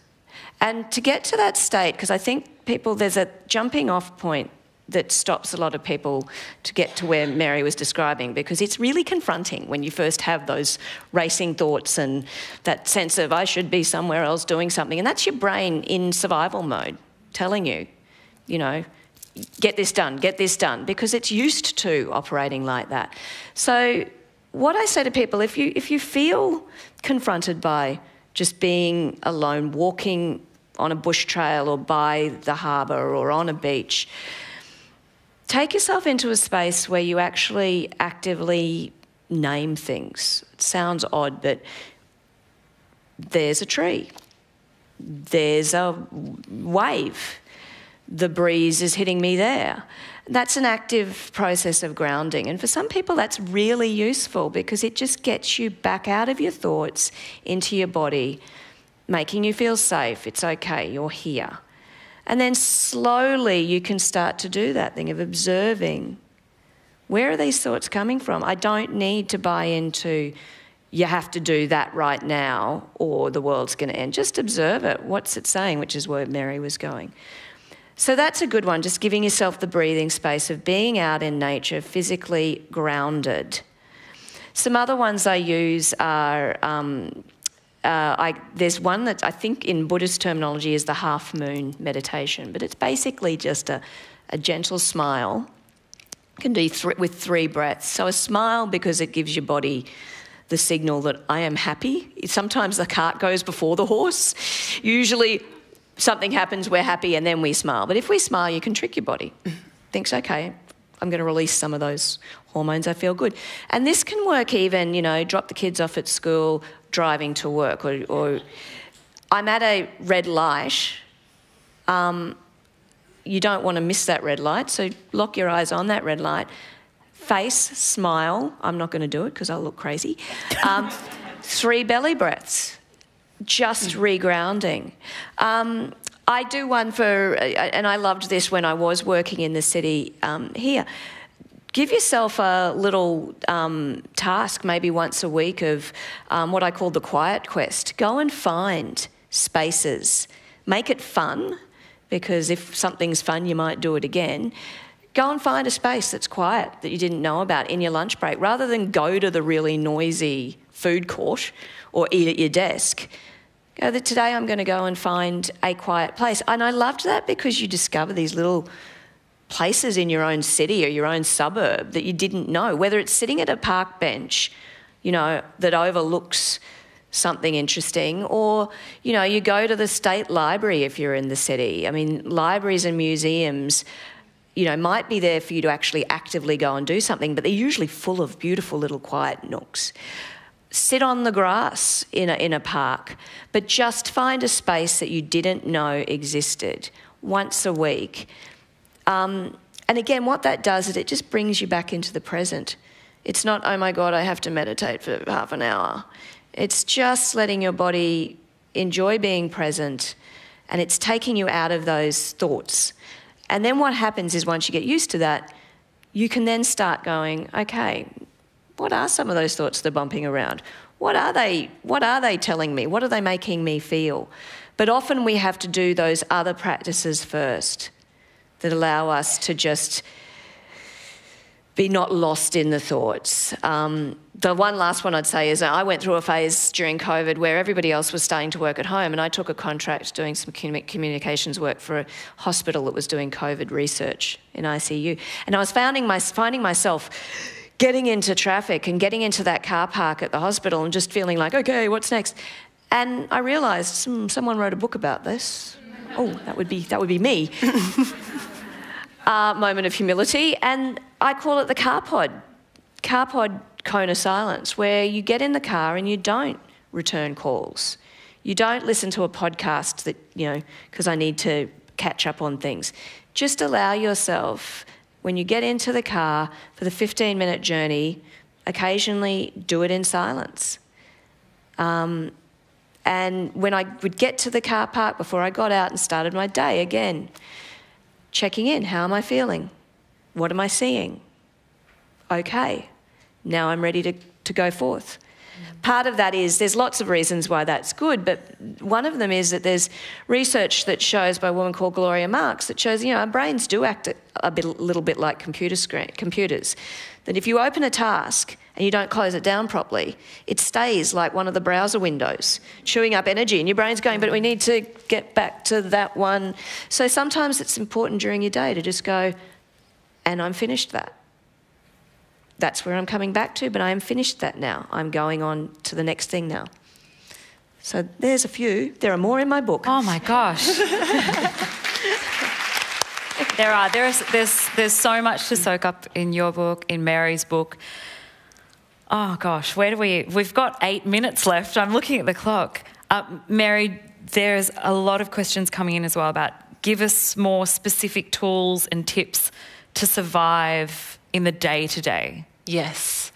And to get to that state, because I think people, there's a jumping off point that stops a lot of people to get to where Mary was describing, because it's really confronting when you first have those racing thoughts and that sense of I should be somewhere else doing something. And that's your brain in survival mode telling you, you know, get this done, because it's used to operating like that. So what I say to people, if you feel confronted by just being alone, walking on a bush trail or by the harbour or on a beach, take yourself into a space where you actually actively name things. It sounds odd, but there's a tree. There's a wave. The breeze is hitting me there. That's an active process of grounding. And for some people that's really useful, because it just gets you back out of your thoughts into your body, making you feel safe. It's okay, you're here. And then slowly you can start to do that thing of observing, where are these thoughts coming from? I don't need to buy into you have to do that right now or the world's going to end. Just observe it. What's it saying? Which is where Mary was going. So that's a good one, just giving yourself the breathing space of being out in nature, physically grounded. Some other ones I use are, there's one that I think in Buddhist terminology is the half moon meditation, but it's basically just a gentle smile. You can do with three breaths. So a smile because it gives your body the signal that I am happy. Sometimes the cart goes before the horse. Usually something happens, we're happy, and then we smile. But if we smile, you can trick your body. Thinks, okay, I'm going to release some of those hormones, I feel good. And this can work even, you know, drop the kids off at school, driving to work, or I'm at a red light. You don't want to miss that red light, so lock your eyes on that red light. Face, smile. I'm not going to do it because I'll look crazy. Three belly breaths, just regrounding. I do one for, and I loved this when I was working in the city here. Give yourself a little task maybe once a week of what I call the quiet quest. Go and find spaces. Make it fun, because if something's fun, you might do it again. Go and find a space that's quiet that you didn't know about in your lunch break. Rather than go to the really noisy food court or eat at your desk, go that today I'm going to go and find a quiet place. And I loved that because you discover these little places in your own city or your own suburb that you didn't know, whether it's sitting at a park bench, you know, that overlooks something interesting, or, you know, you go to the state library if you're in the city. I mean, libraries and museums, you know, might be there for you to actually actively go and do something, but they're usually full of beautiful little quiet nooks. Sit on the grass in a park, but just find a space that you didn't know existed once a week. And again, what that does is it just brings you back into the present. It's not, oh my God, I have to meditate for half an hour. It's just letting your body enjoy being present, and it's taking you out of those thoughts. And then what happens is once you get used to that, you can then start going, okay, what are some of those thoughts that are bumping around? What are they telling me? What are they making me feel? But often we have to do those other practices first that allow us to just be not lost in the thoughts. The one last one I'd say is I went through a phase during COVID where everybody else was starting to work at home, and I took a contract doing some communications work for a hospital that was doing COVID research in ICU. And I was finding myself getting into traffic and getting into that car park at the hospital and just feeling like, okay, what's next? And I realised someone wrote a book about this. Oh, that would be me. Moment of humility, and I call it the carpod cone of silence, where you get in the car and you don't return calls. You don't listen to a podcast that, you know, because I need to catch up on things. Just allow yourself, when you get into the car for the 15-minute journey, occasionally do it in silence. And when I would get to the car park before I got out and started my day again, checking in, how am I feeling? What am I seeing? Okay, now I'm ready to go forth. Part of that is there's lots of reasons why that's good, but one of them is that there's research that shows by a woman called Gloria Marks that shows, you know, our brains do act a little bit like computers, that if you open a task and you don't close it down properly, it stays like one of the browser windows, chewing up energy, and your brain's going, but we need to get back to that one. So sometimes it's important during your day to just go, and I'm finished that. That's where I'm coming back to, but I am finished that now. I'm going on to the next thing now. So there's a few. There are more in my book. Oh, my gosh. There are. There's so much to soak up in your book, in Mary's book. Oh, gosh, where do we... We've got 8 minutes left. I'm looking at the clock. Mary, there's a lot of questions coming in as well about give us more specific tools and tips to survive in the day-to-day. Yes.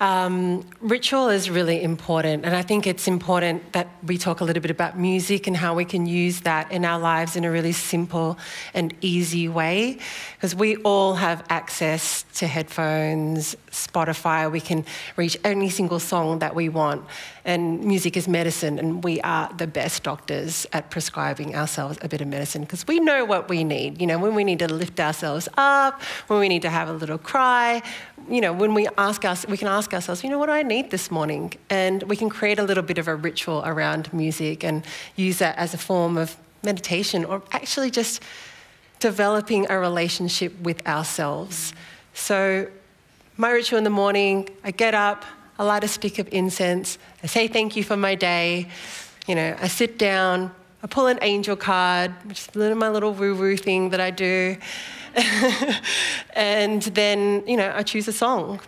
Ritual is really important, and I think it's important that we talk a little bit about music and how we can use that in our lives in a really simple and easy way, because we all have access to headphones, Spotify. We can reach any single song that we want, and music is medicine, and we are the best doctors at prescribing ourselves a bit of medicine, because we know what we need. You know, when we need to lift ourselves up, when we need to have a little cry, you know, when we ask us, we can ask ourselves, you know, what do I need this morning? And we can create a little bit of a ritual around music and use that as a form of meditation, or actually just developing a relationship with ourselves. So my ritual in the morning, I get up, I light a stick of incense, I say thank you for my day, you know, I sit down, I pull an angel card, which is my little woo-woo thing that I do, and then, you know, I choose a song.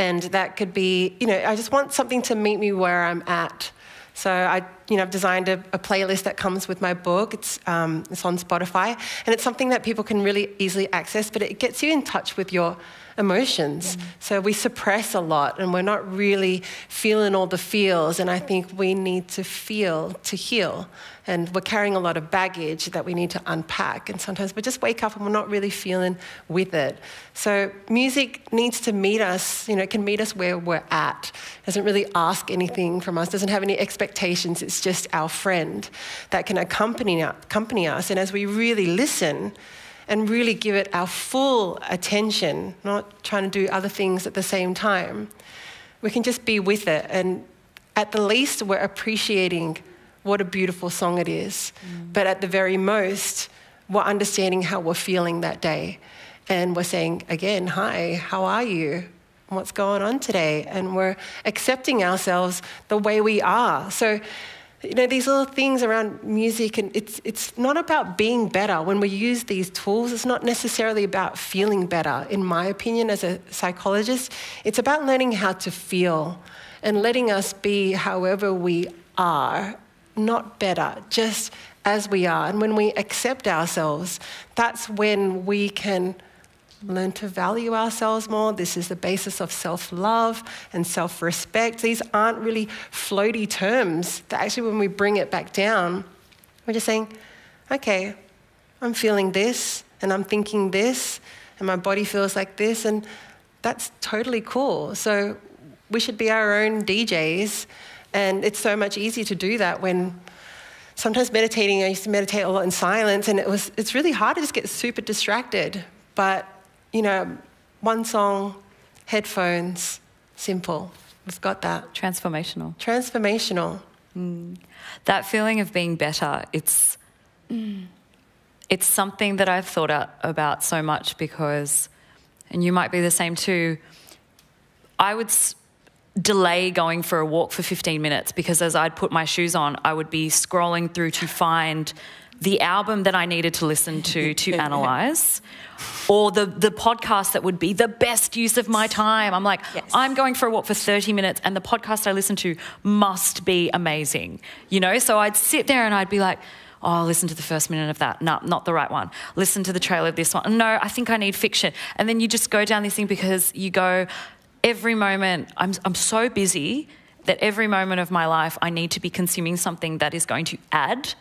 And that could be, you know, I just want something to meet me where I'm at. So I, you know, I've designed a playlist that comes with my book. It's on Spotify, and it's something that people can really easily access, but it gets you in touch with your emotions. Mm-hmm. So we suppress a lot, and we're not really feeling all the feels, and I think we need to feel to heal. And we're carrying a lot of baggage that we need to unpack, and sometimes we just wake up and we're not really feeling with it. So music needs to meet us, you know, it can meet us where we're at. It doesn't really ask anything from us, doesn't have any expectations, it's just our friend that can accompany us. And as we really listen and really give it our full attention, not trying to do other things at the same time, we can just be with it, and at the least we're appreciating what a beautiful song it is. Mm. But at the very most, we're understanding how we're feeling that day. And we're saying, again, hi, how are you? What's going on today? And we're accepting ourselves the way we are. So, you know, these little things around music, and it's not about being better. When we use these tools, it's not necessarily about feeling better. In my opinion, as a psychologist, it's about learning how to feel and letting us be however we are, not better, just as we are. And when we accept ourselves, that's when we can learn to value ourselves more. This is the basis of self-love and self-respect. These aren't really floaty terms. That actually, when we bring it back down, we're just saying, okay, I'm feeling this, and I'm thinking this, and my body feels like this, and that's totally cool. So we should be our own DJs. And it's so much easier to do that when sometimes meditating, I used to meditate a lot in silence, and it's really hard to just get super distracted. But, you know, one song, headphones, simple. We've got that. Transformational. Transformational. Mm. That feeling of being better, it's something that I've thought about so much because, and you might be the same too, I would delay going for a walk for 15 minutes because as I'd put my shoes on, I would be scrolling through to find the album that I needed to listen to analyse, or the podcast that would be the best use of my time. I'm like, yes, I'm going for a walk for 30 minutes and the podcast I listen to must be amazing, you know? So I'd sit there and I'd be like, oh, I'll listen to the first minute of that. No, not the right one. Listen to the trailer of this one. No, I think I need fiction. And then you just go down this thing because you go, every moment, I'm so busy that every moment of my life I need to be consuming something that is going to add,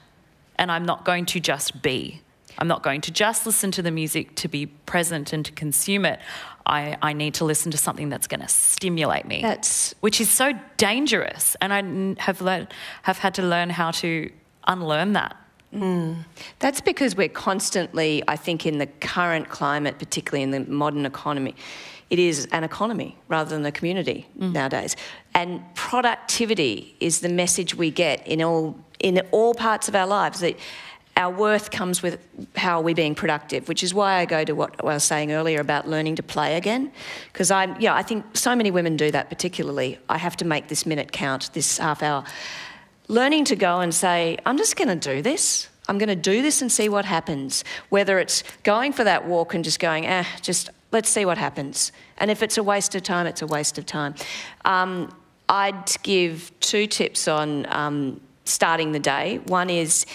and I'm not going to just be. I'm not going to just listen to the music to be present and to consume it. I need to listen to something that's going to stimulate me, which is so dangerous. And I have had to learn how to unlearn that. Mm. That's because we're constantly, I think, in the current climate, particularly in the modern economy, it is an economy rather than a community nowadays. And productivity is the message we get in all parts of our lives, that our worth comes with how are we being productive, which is why I go to what I was saying earlier about learning to play again, because I think so many women do that particularly. I have to make this minute count, this half hour. Learning to go and say, I'm just going to do this. I'm going to do this and see what happens, whether it's going for that walk and just going, let's see what happens. And if it's a waste of time, it's a waste of time. I'd give two tips on starting the day. One is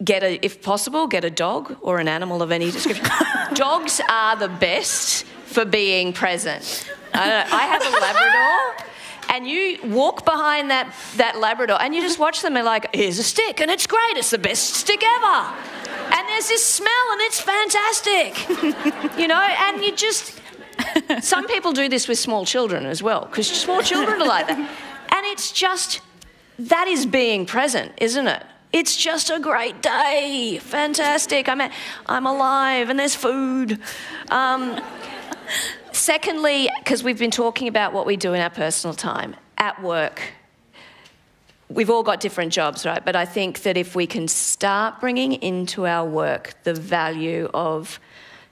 if possible, get a dog or an animal of any description. Dogs are the best for being present. I don't know. I have a Labrador. And you walk behind that Labrador and you just watch them and like, here's a stick and it's great, it's the best stick ever. And there's this smell and it's fantastic. You know, and you just... Some people do this with small children as well, because small children are like that. And it's just... That is being present, isn't it? It's just a great day. Fantastic. I'm alive and there's food. Secondly, because we've been talking about what we do in our personal time, at work, we've all got different jobs, right? But I think that if we can start bringing into our work the value of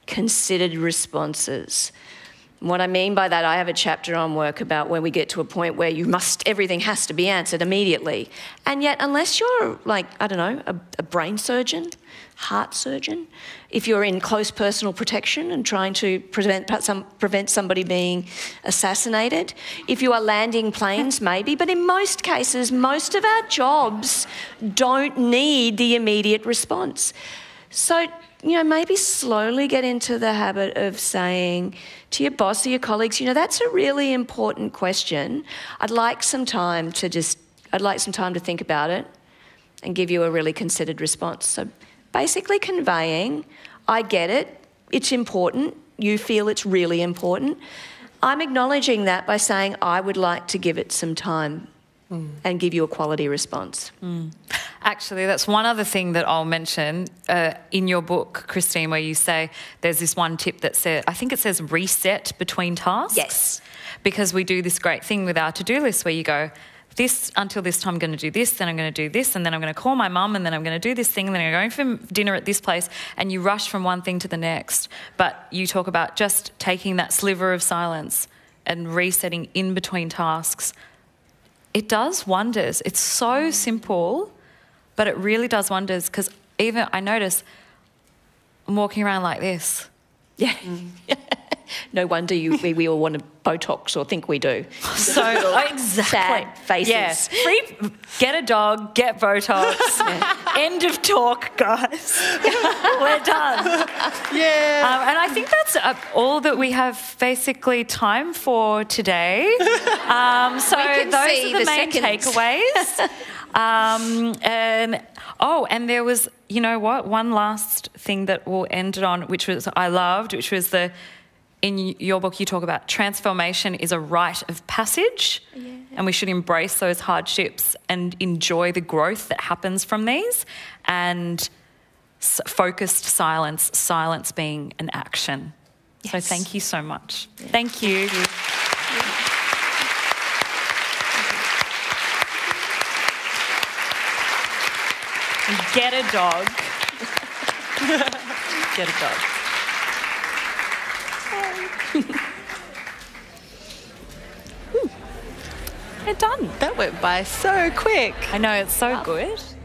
considered responses. What I mean by that, I have a chapter on work about when we get to a point where everything has to be answered immediately. And yet, unless you're like, I don't know, a brain surgeon, heart surgeon, if you're in close personal protection and trying to prevent somebody being assassinated, if you are landing planes, maybe, but in most cases, most of our jobs don't need the immediate response. So, you know, maybe slowly get into the habit of saying to your boss or your colleagues, you know, that's a really important question. I'd like some time to think about it and give you a really considered response. So basically conveying, I get it, it's important, you feel it's really important. I'm acknowledging that by saying I would like to give it some time. Mm. And give you a quality response. Mm. Actually, that's one other thing that I'll mention in your book, Christine, where you say there's this one tip that says, I think it says reset between tasks. Yes. Because we do this great thing with our to-do list where you go, this, until this time I'm going to do this, then I'm going to do this, and then I'm going to call my mum, and then I'm going to do this thing, and then I'm going for dinner at this place, and you rush from one thing to the next. But you talk about just taking that sliver of silence and resetting in between tasks. It does wonders. It's so simple, but it really does wonders because even I notice I'm walking around like this. Yeah. Mm. No wonder we all want to Botox or think we do. So exactly. Sad faces. Yeah. Get a dog, get Botox. Yeah. End of talk, guys. We're done. Yeah. And I think that's all that we have basically time for today. So those are the main takeaways. And there was, you know what, one last thing that we'll end it on, which was the, in your book you talk about transformation is a rite of passage. Yeah. And we should embrace those hardships and enjoy the growth that happens from these, and focused silence being an action. Yes. So thank you so much. Yeah. Thank you. Thank you. Get a dog. Get a dog. We're done. That went by so quick. I know, it's so good.